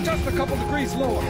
Adjust a couple degrees lower.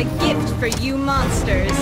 A gift for you monsters.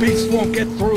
Beast won't get through.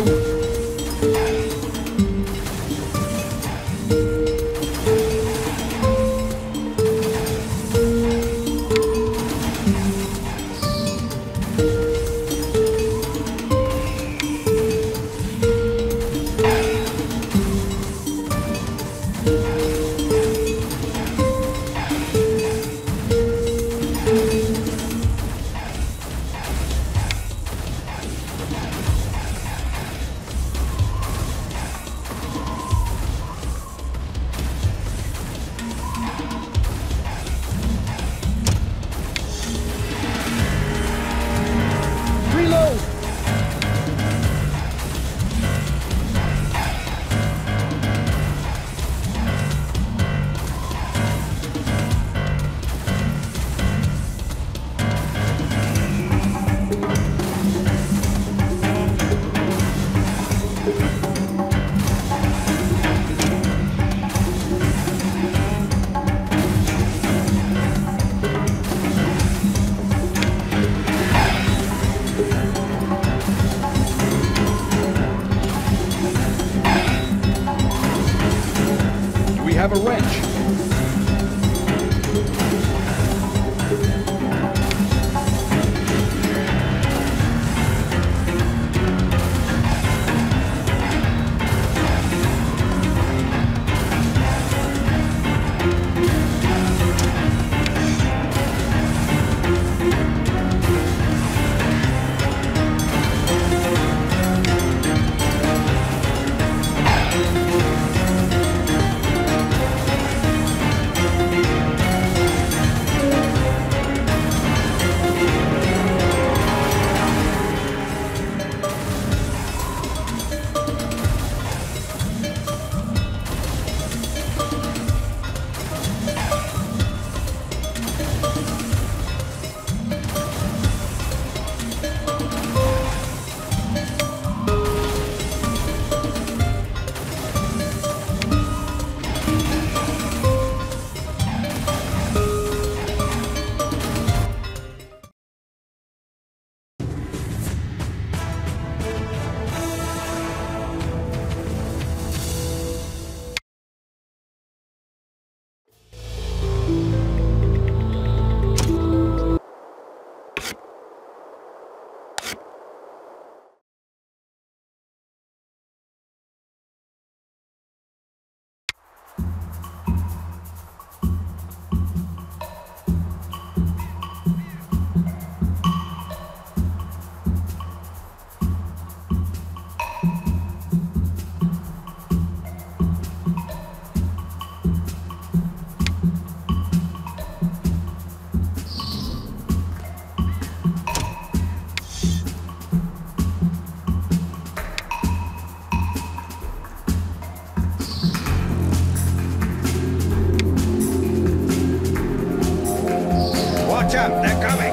Watch out, they're coming!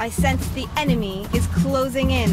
I sense the enemy is closing in.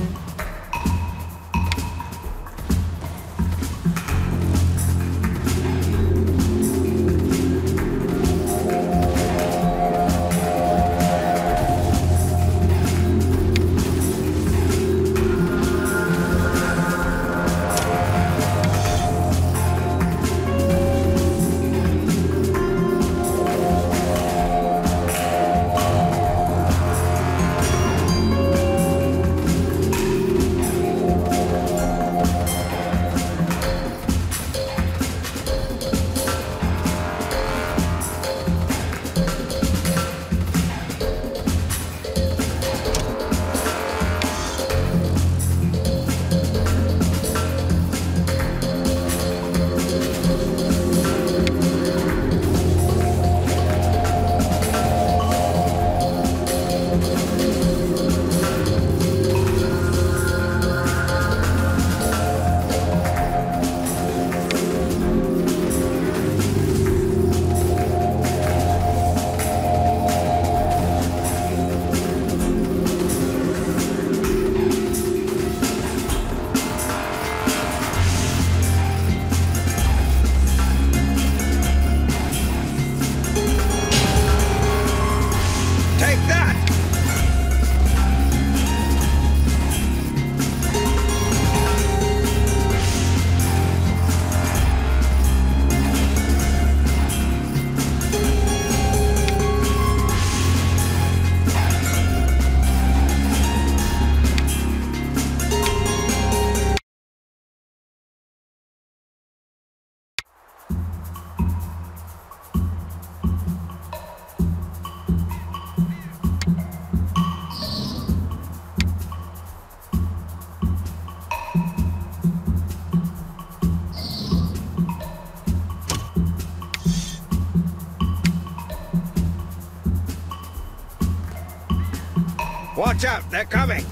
Watch out, they're coming!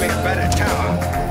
make a better tower.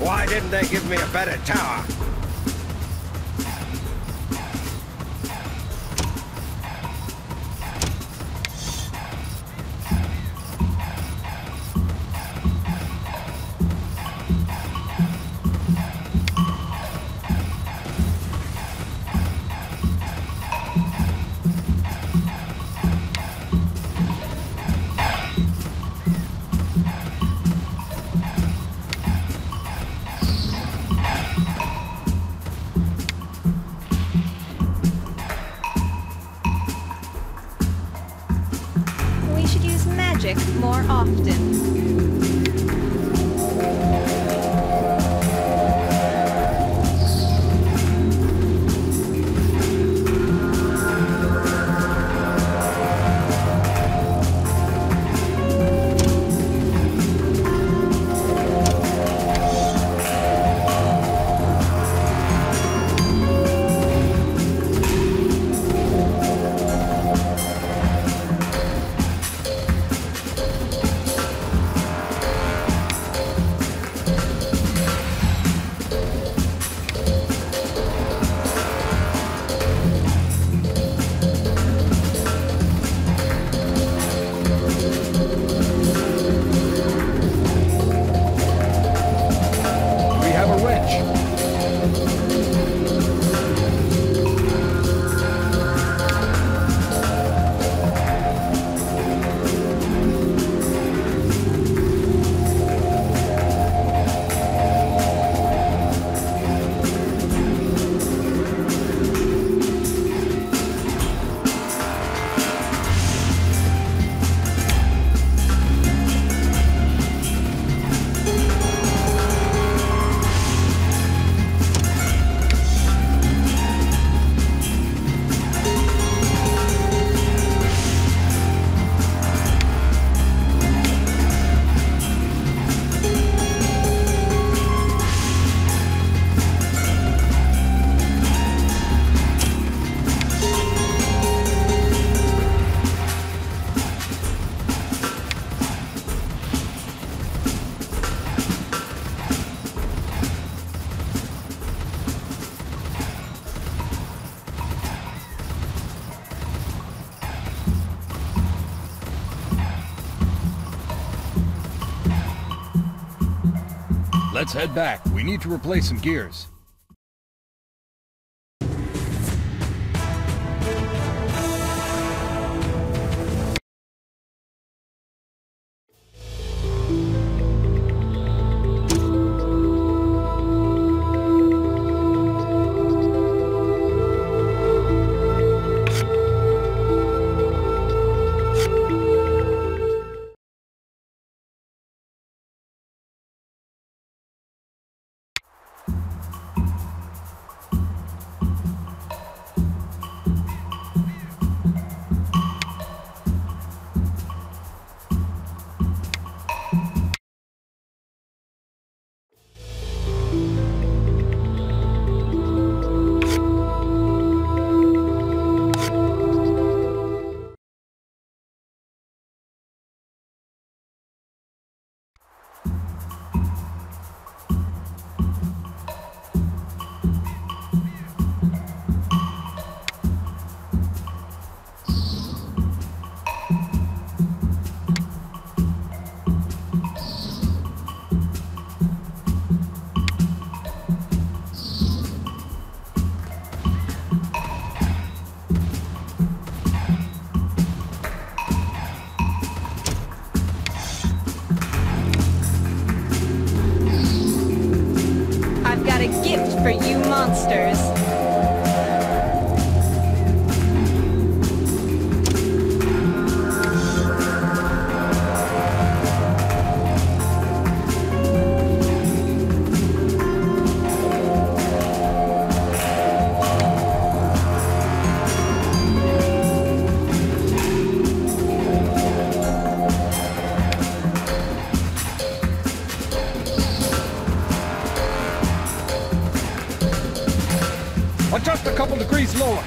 Why didn't they give me a better tower? More often. Let's head back. We need to replace some gears. couple degrees lower.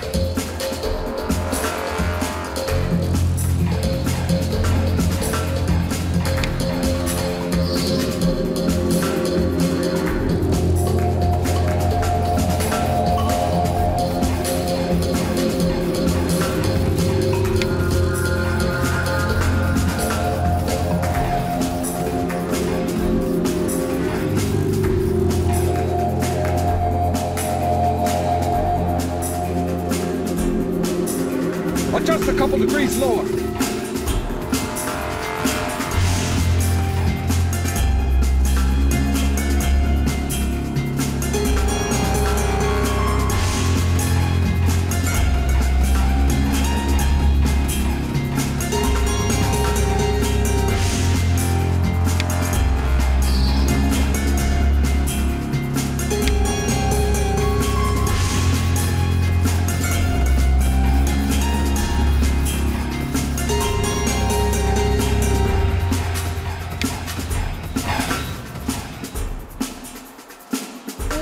Just a couple degrees lower.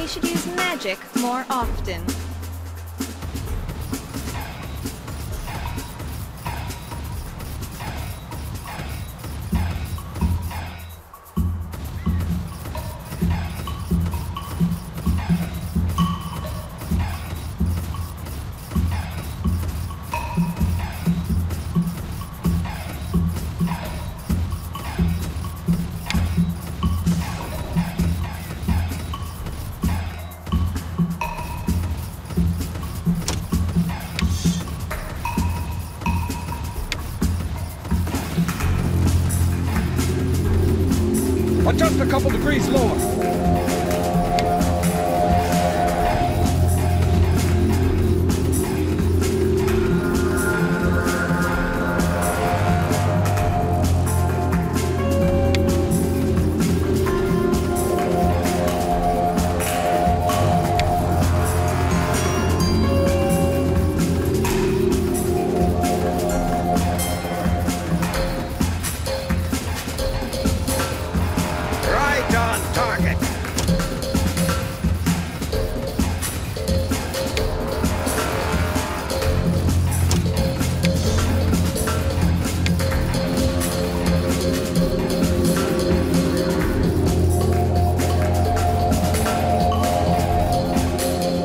We should use magic more often. Just a couple degrees lower.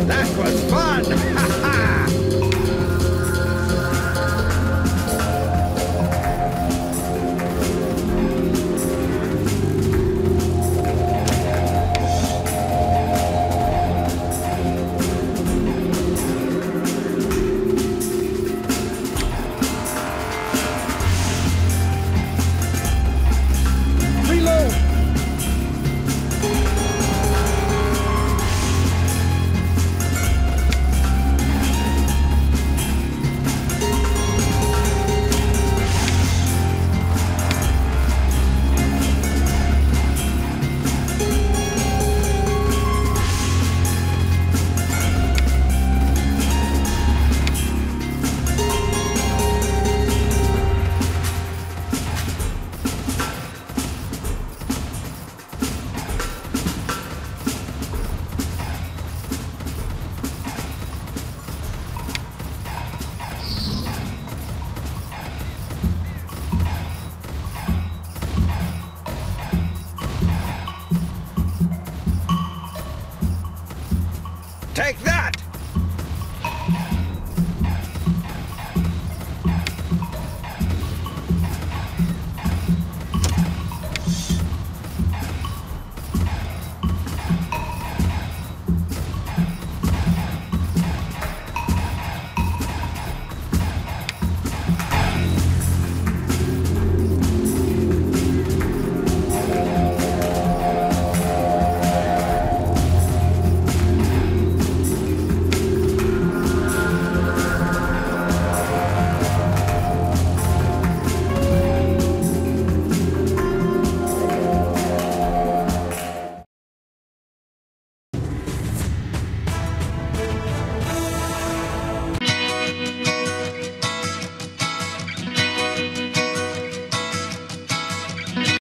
That was fun!